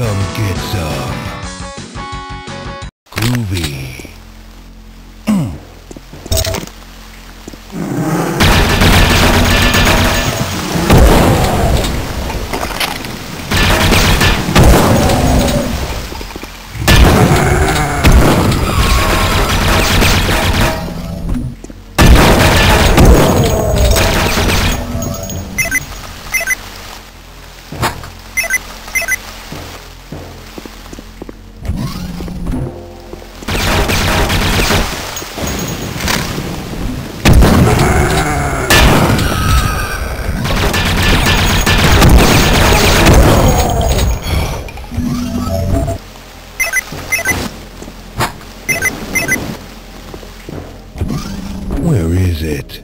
Come get some. Groovy. Where is it?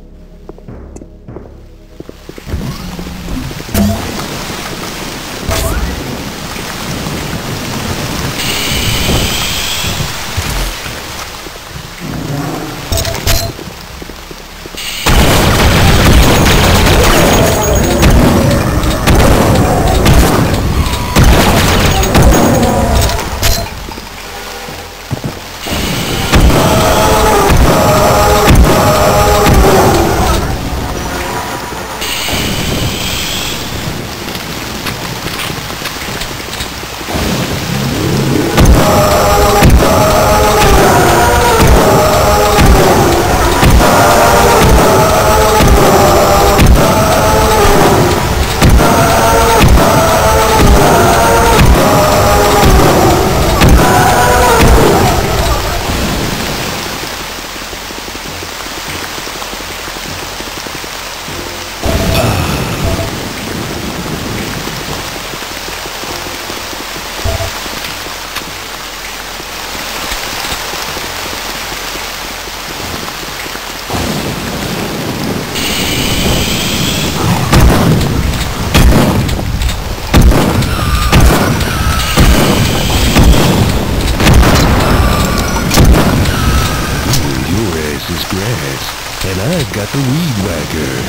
And I've got the weed whacker.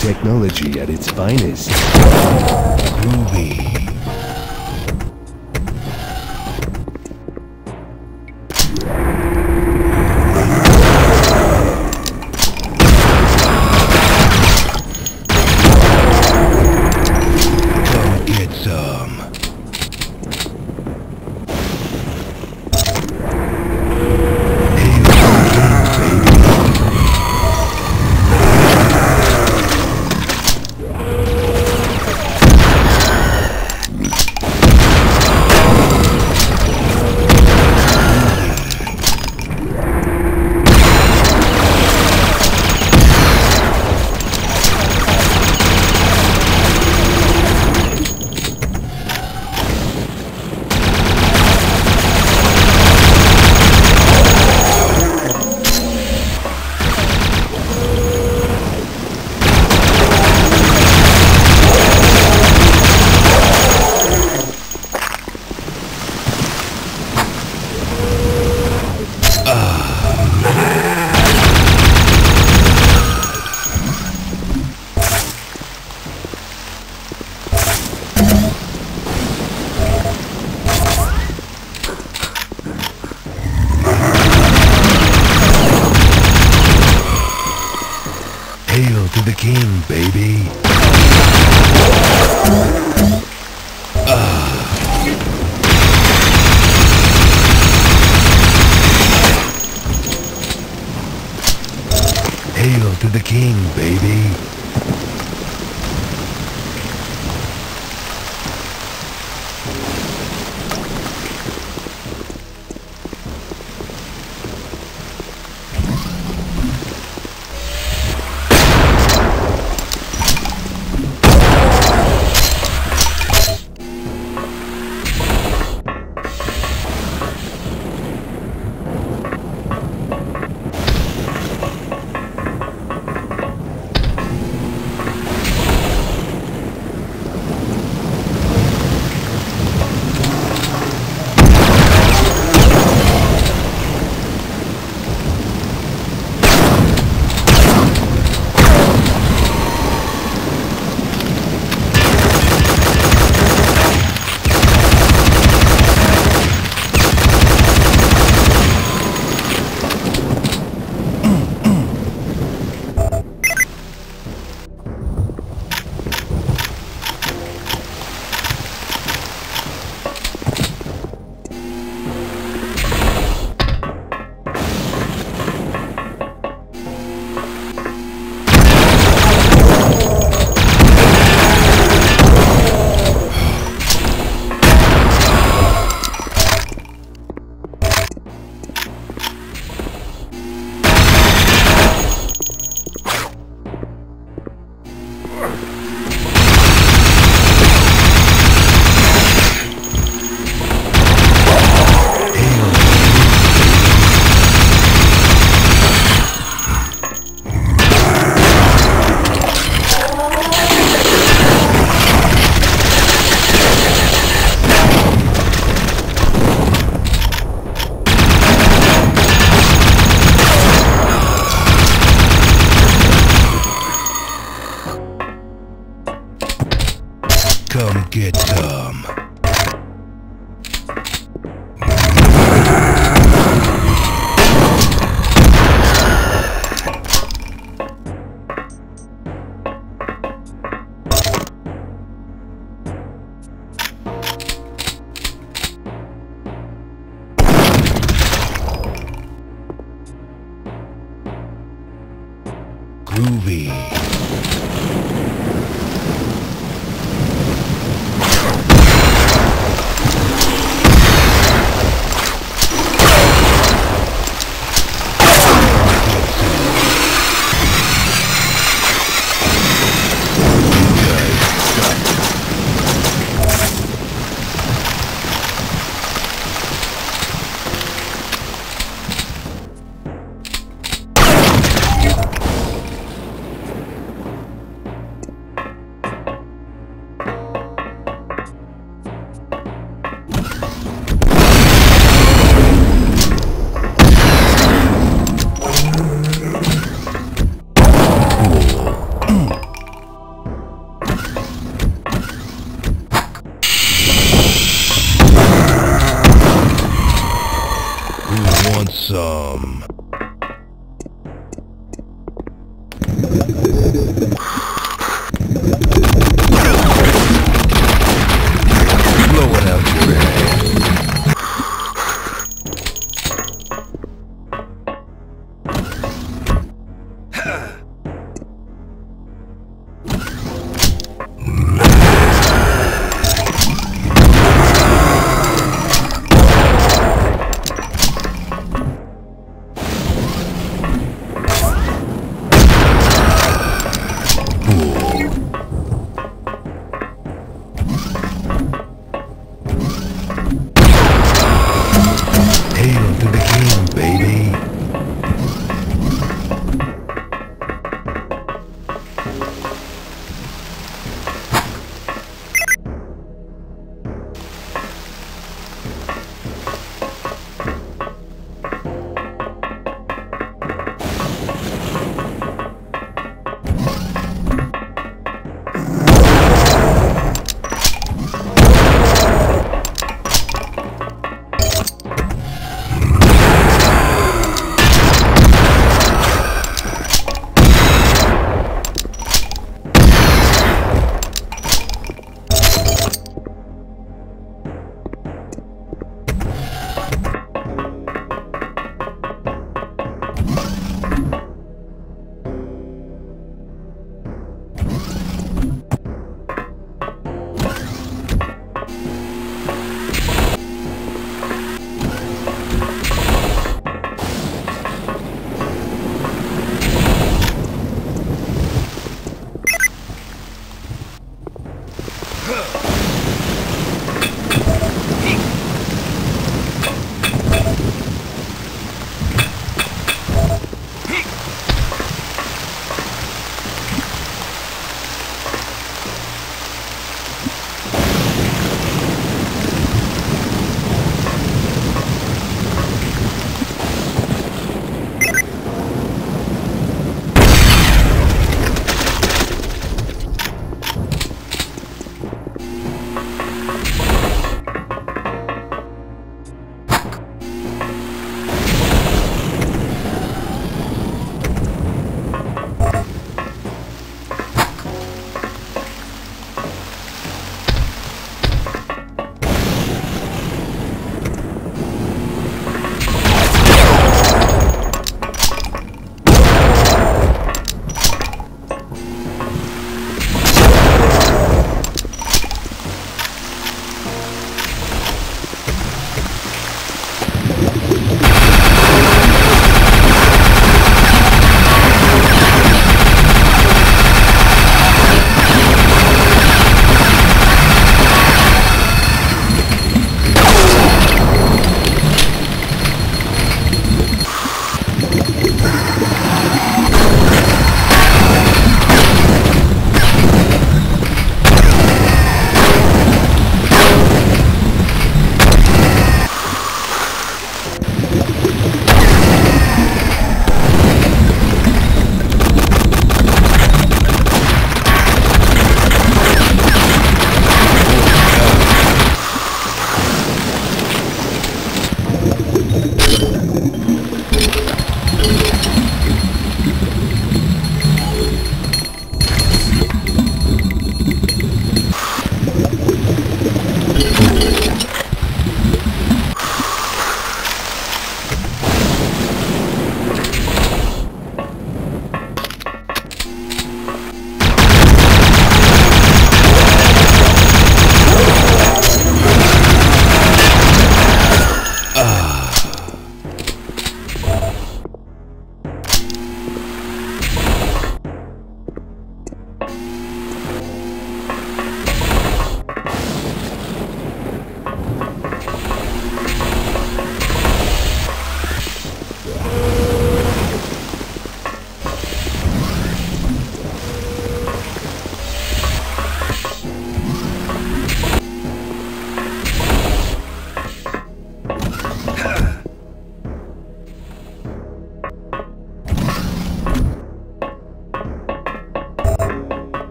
Technology at its finest. Groovy. Hail to the king, baby. Hail to the king, baby. Ruby. Some.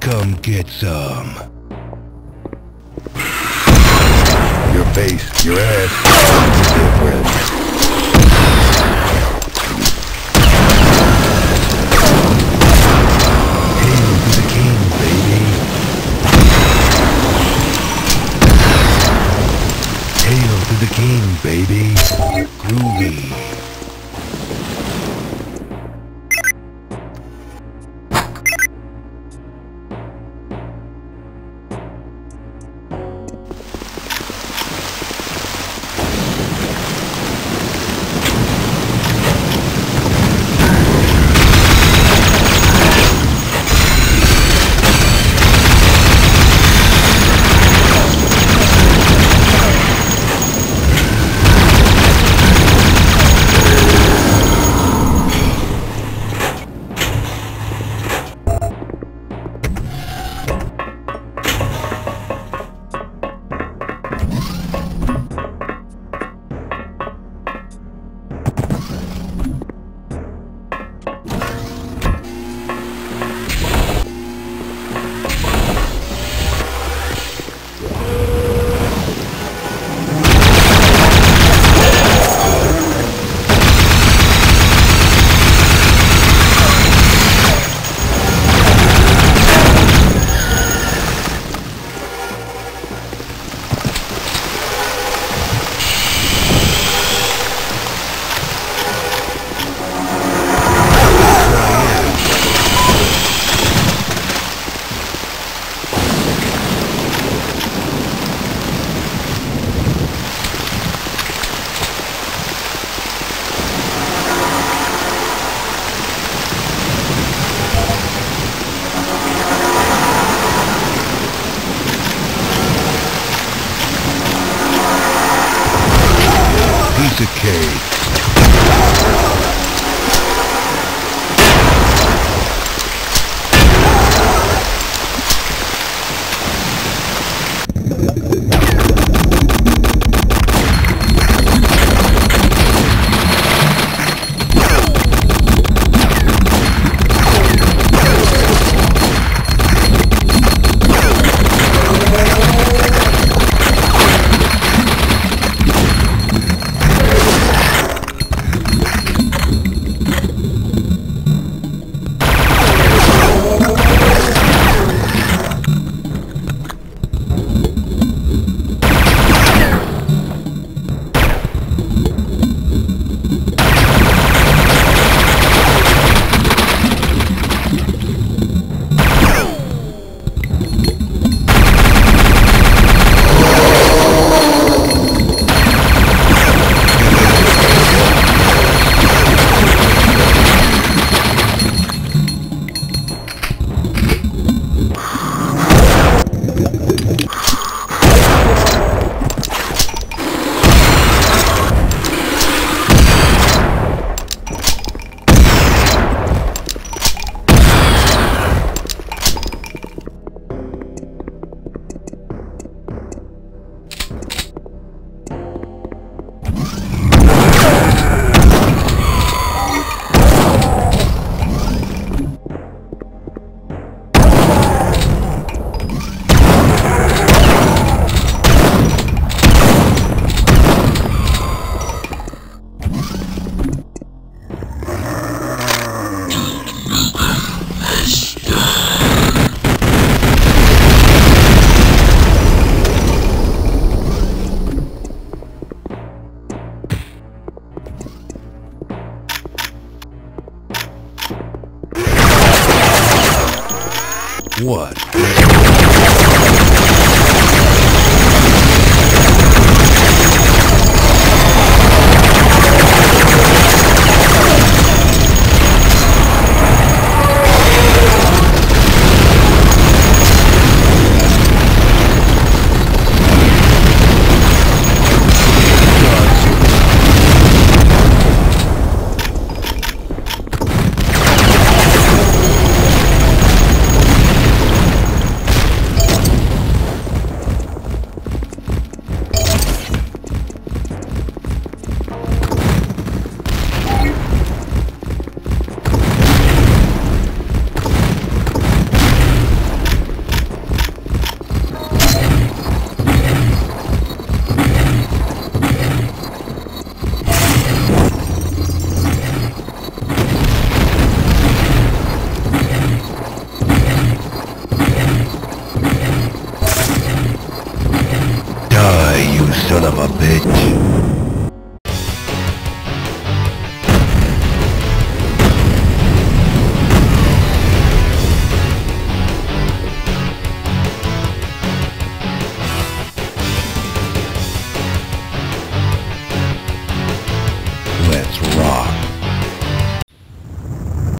Come get some. Your face, your ass, different. The game, baby. Groovy. What?